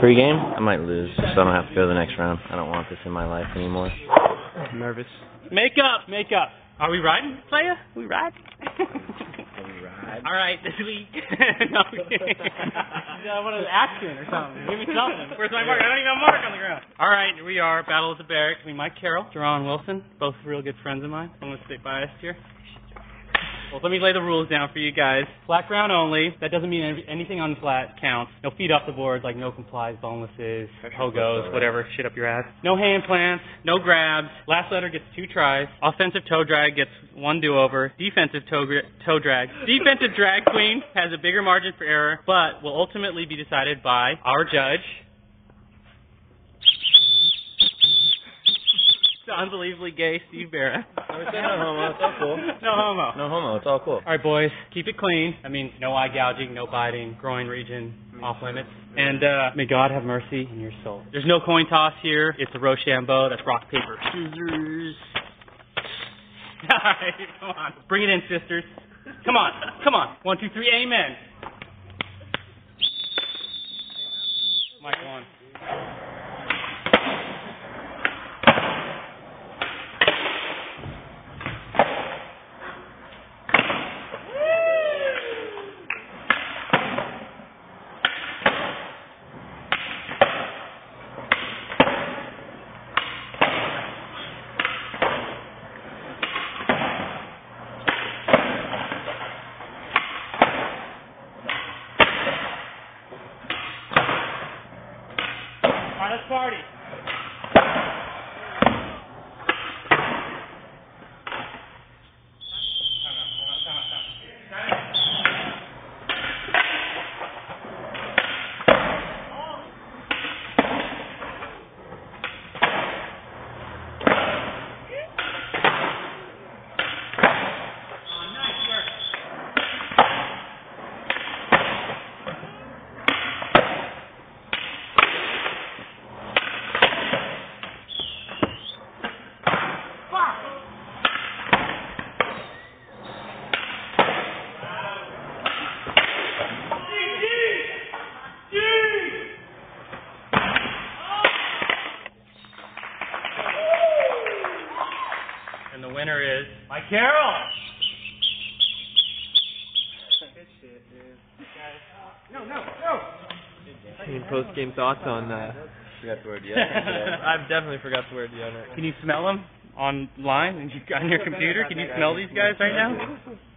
Pre-game? I might lose, so I don't have to go to the next round. I don't want this in my life anymore. I'm nervous. Make up. Are we riding, player? We ride? All right, this week. No, what is action or something? Give me something. Where's my mark? I don't even have a mark on the ground. All right, here we are. Battle of the Barracks. I mean, Mike Carroll, Jaron Wilson, both real good friends of mine. I'm going to stay biased here. Well, let me lay the rules down for you guys. Flat ground only. That doesn't mean anything on flat counts. No feet off the boards, like no complies, bonuses, hogos, whatever, shit up your ass. No hand plants, no grabs. Last letter gets 2 tries. Offensive toe drag gets 1 do-over. Defensive toe drag. Defensive drag queen has a bigger margin for error, but will ultimately be decided by our judge. Unbelievably gay Steve Barrett. I said no homo, it's all cool. No homo. No homo, it's all cool. All right, boys, keep it clean. That means no eye gouging, no biting, groin region, off limits. And may God have mercy on your soul. There's no coin toss here. It's a Rochambeau. That's rock, paper, scissors. All right, come on. Bring it in, sisters. Come on, come on. 1, 2, 3, amen. Mike, go on. Let's party. Winner is Mike Carroll. Good shit, dude. No. Any post-game thoughts on forgot the word deodorant. I've definitely forgot the word deodorant. Can you smell them online and on your computer? Can you smell these guys right now?